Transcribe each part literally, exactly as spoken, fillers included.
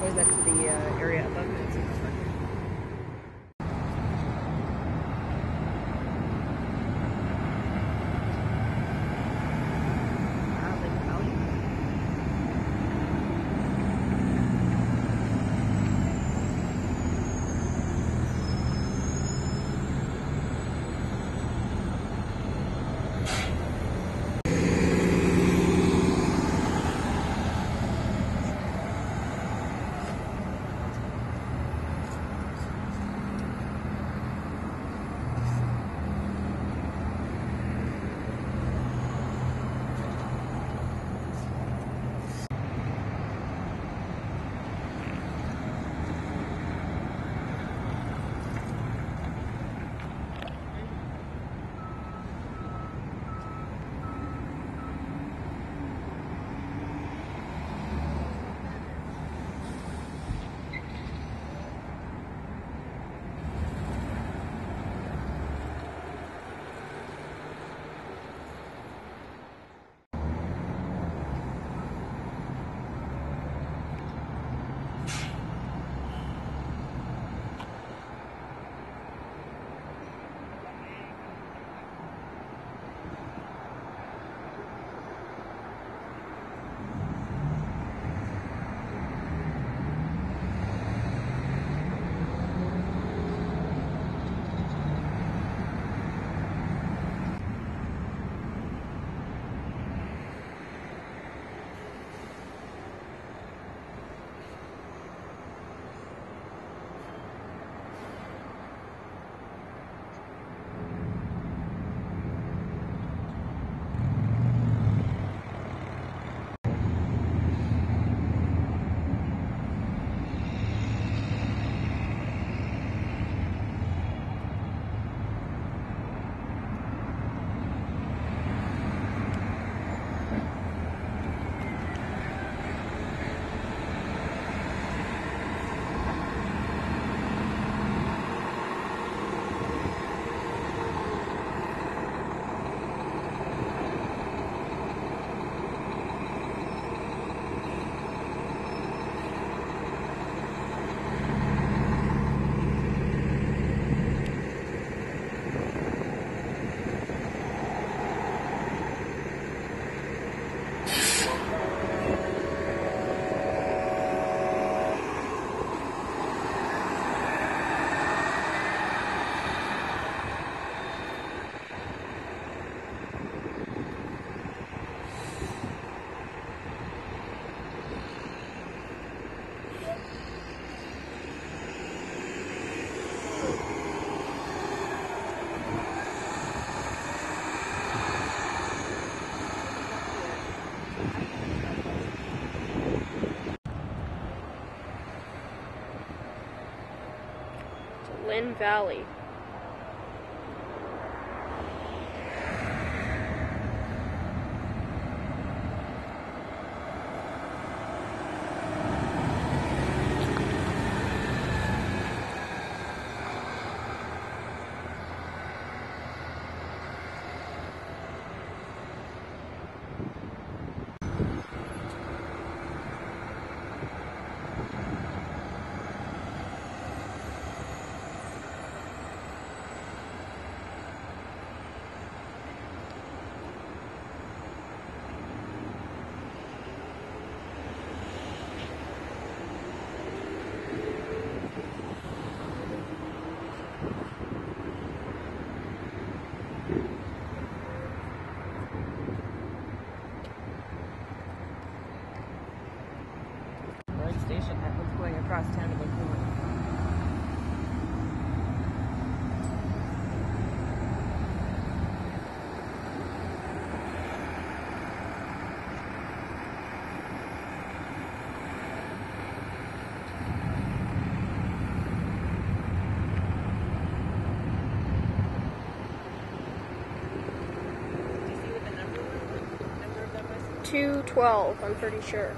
goes up to the uh, area above it. So it's fun. Lynn Valley. Across town to go through. Do you see what the number was? Number of that was? two twelve, I'm pretty sure.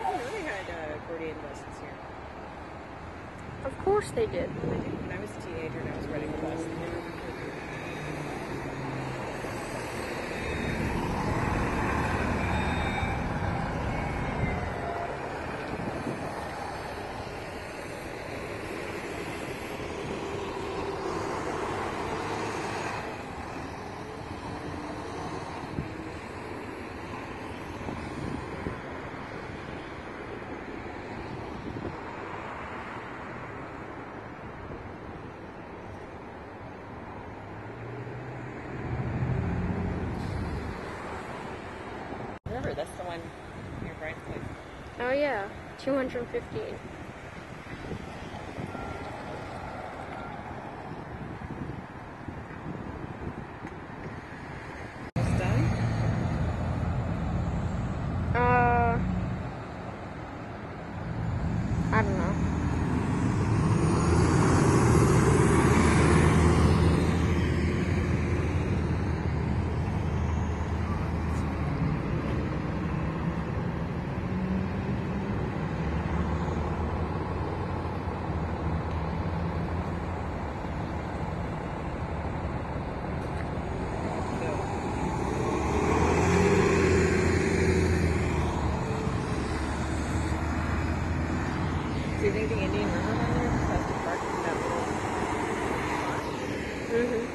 They really had uh, accordion lessons here. Of course they did. I did. When I was a teenager and I was riding the bus, they never were accordion. That's the one near Brian Floyd. Oh yeah, two hundred fifteen. Almost done? Uh, I don't know. Do you think the Indian River Manor has to park in that little pond? Mm-hmm.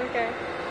Okay.